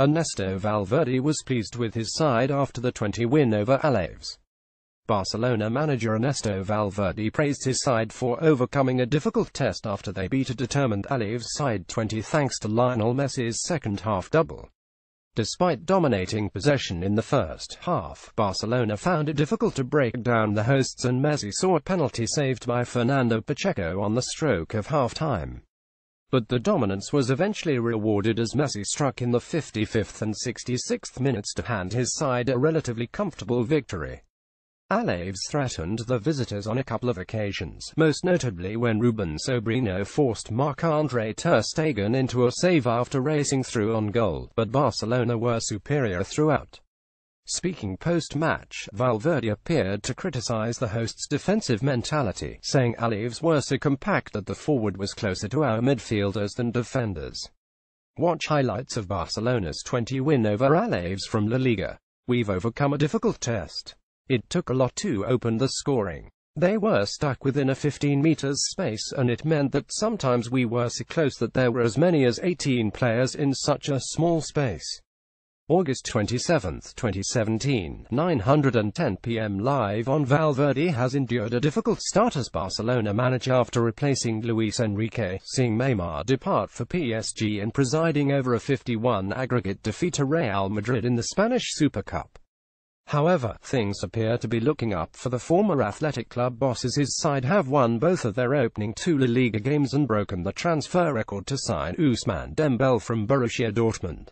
Ernesto Valverde was pleased with his side after the 20-0 win over Alaves. Barcelona manager Ernesto Valverde praised his side for overcoming a difficult test after they beat a determined Alaves side 20 thanks to Lionel Messi's second-half double. Despite dominating possession in the first half, Barcelona found it difficult to break down the hosts, and Messi saw a penalty saved by Fernando Pacheco on the stroke of half-time. But the dominance was eventually rewarded as Messi struck in the 55th and 66th minutes to hand his side a relatively comfortable victory. Alaves threatened the visitors on a couple of occasions, most notably when Ruben Sobrino forced Marc-Andre Ter Stegen into a save after racing through on goal, but Barcelona were superior throughout. Speaking post-match, Valverde appeared to criticize the hosts' defensive mentality, saying Alaves were so compact that the forward was closer to our midfielders than defenders. Watch highlights of Barcelona's 20-0 win over Alaves from La Liga. We've overcome a difficult test. It took a lot to open the scoring. They were stuck within a 15-meter space, and it meant that sometimes we were so close that there were as many as 18 players in such a small space. August 27, 2017, 9:10 p.m. Live on. Valverde has endured a difficult start as Barcelona manager after replacing Luis Enrique, seeing Neymar depart for PSG and presiding over a 51 aggregate defeat to Real Madrid in the Spanish Super Cup. However, things appear to be looking up for the former Athletic Club boss, as his side have won both of their opening 2 La Liga games and broken the transfer record to sign Ousmane Dembele from Borussia Dortmund.